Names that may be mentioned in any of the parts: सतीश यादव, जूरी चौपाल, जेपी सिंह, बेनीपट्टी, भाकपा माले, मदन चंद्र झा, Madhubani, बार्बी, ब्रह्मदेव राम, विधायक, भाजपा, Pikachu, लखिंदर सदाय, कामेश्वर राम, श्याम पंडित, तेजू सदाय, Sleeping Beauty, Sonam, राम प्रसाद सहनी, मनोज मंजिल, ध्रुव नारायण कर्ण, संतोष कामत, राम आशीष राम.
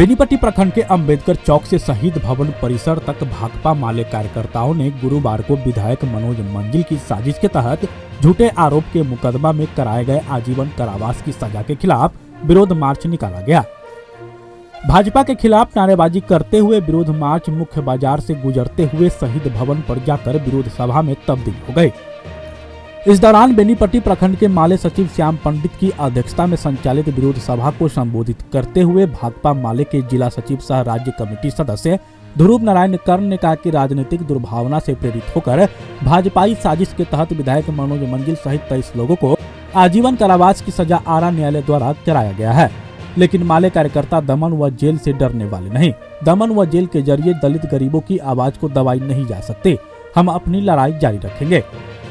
बेनीपट्टी प्रखंड के अंबेडकर चौक से शहीद भवन परिसर तक भाकपा माले कार्यकर्ताओं ने गुरुवार को विधायक मनोज मंजिल की साजिश के तहत झूठे आरोप के मुकदमा में कराए गए आजीवन कारावास की सजा के खिलाफ विरोध मार्च निकाला गया। भाजपा के खिलाफ नारेबाजी करते हुए विरोध मार्च मुख्य बाजार से गुजरते हुए शहीद भवन पर जाकर विरोध सभा में तब्दील हो गयी। इस दौरान बेनीपट्टी प्रखंड के माले सचिव श्याम पंडित की अध्यक्षता में संचालित विरोध सभा को संबोधित करते हुए भाकपा माले के जिला सचिव सह राज्य कमेटी सदस्य ध्रुव नारायण कर्ण ने कहा कि राजनीतिक दुर्भावना से प्रेरित होकर भाजपाई साजिश के तहत विधायक मनोज मंजिल सहित 23 लोगों को आजीवन कारावास की सजा आरा न्यायालय द्वारा कराया गया है, लेकिन माले कार्यकर्ता दमन व जेल से डरने वाले नहीं। दमन व जेल के जरिए दलित गरीबों की आवाज को दबाई नहीं जा सकती। हम अपनी लड़ाई जारी रखेंगे।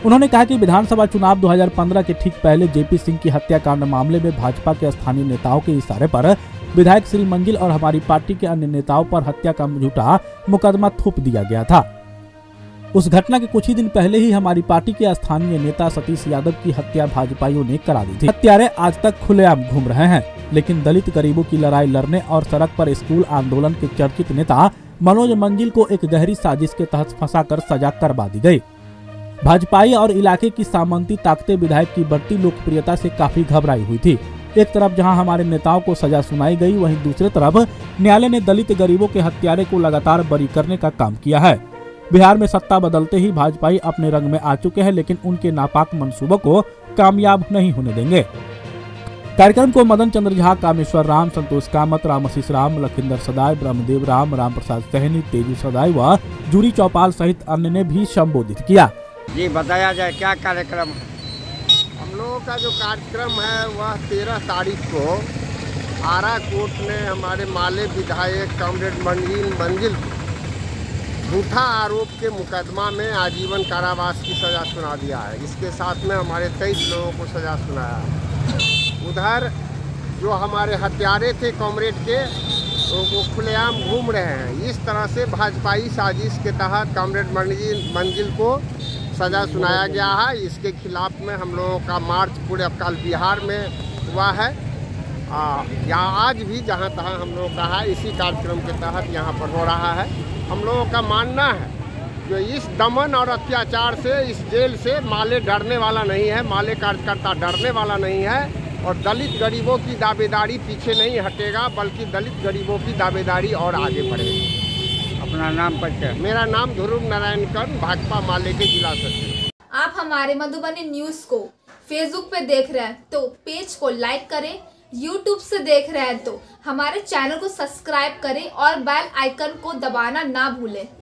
उन्होंने कहा कि विधानसभा चुनाव 2015 के ठीक पहले जेपी सिंह की हत्याकांड मामले में भाजपा के स्थानीय नेताओं के इशारे पर विधायक श्री मंजिल और हमारी पार्टी के अन्य नेताओं पर हत्या का झूठा मुकदमा थोप दिया गया था। उस घटना के कुछ ही दिन पहले ही हमारी पार्टी के स्थानीय नेता सतीश यादव की हत्या भाजपाइयों ने करा दी थी। हत्यारे आज तक खुलेआम घूम रहे हैं, लेकिन दलित गरीबों की लड़ाई लड़ने और सड़क पर स्कूल आंदोलन के चर्चित नेता मनोज मंजिल को एक गहरी साजिश के तहत फंसाकर सजा करवा दी गयी। भाजपाई और इलाके की सामंती ताकतें विधायक की बढ़ती लोकप्रियता से काफी घबराई हुई थी। एक तरफ जहां हमारे नेताओं को सजा सुनाई गई, वहीं दूसरे तरफ न्यायालय ने दलित गरीबों के हत्यारे को लगातार बरी करने का काम किया है। बिहार में सत्ता बदलते ही भाजपाई अपने रंग में आ चुके हैं, लेकिन उनके नापाक मंसूबों को कामयाब नहीं होने देंगे। कार्यक्रम को मदन चंद्र झा, कामेश्वर राम, संतोष कामत, राम आशीष राम, लखिंदर सदाय, ब्रह्मदेव राम, राम प्रसाद सहनी, तेजू सदाय व जूरी चौपाल सहित अन्य ने भी संबोधित किया। जी बताया जाए क्या कार्यक्रम है। हम लोगों का जो कार्यक्रम है वह 13 तारीख को आरा कोर्ट ने हमारे माले विधायक कॉमरेड मंजिल को झूठा आरोप के मुकदमा में आजीवन कारावास की सज़ा सुना दिया है। इसके साथ में हमारे 23 लोगों को सज़ा सुनाया है। उधर जो हमारे हत्यारे थे कॉमरेड के, वो खुलेआम घूम रहे हैं। इस तरह से भाजपाई साजिश के तहत कॉमरेड मंजिल को सजा सुनाया गया है। इसके खिलाफ में हम लोगों का मार्च पूरे अकाल बिहार में हुआ है। यहाँ आज भी जहाँ तहाँ हम लोगों का है, इसी कार्यक्रम के तहत यहाँ पर हो रहा है। हम लोगों का मानना है जो इस दमन और अत्याचार से, इस जेल से माले डरने वाला नहीं है, माले कार्यकर्ता डरने वाला नहीं है और दलित गरीबों की दावेदारी पीछे नहीं हटेगा, बल्कि दलित गरीबों की दावेदारी और आगे बढ़ेगी। अपना नाम पता है, मेरा नाम ध्रुव नारायण कर्ण, भाकपा माले के जिला सचिव। आप हमारे मधुबनी न्यूज को फेसबुक पे देख रहे हैं तो पेज को लाइक करें, यूट्यूब से देख रहे हैं तो हमारे चैनल को सब्सक्राइब करें और बेल आइकन को दबाना ना भूलें।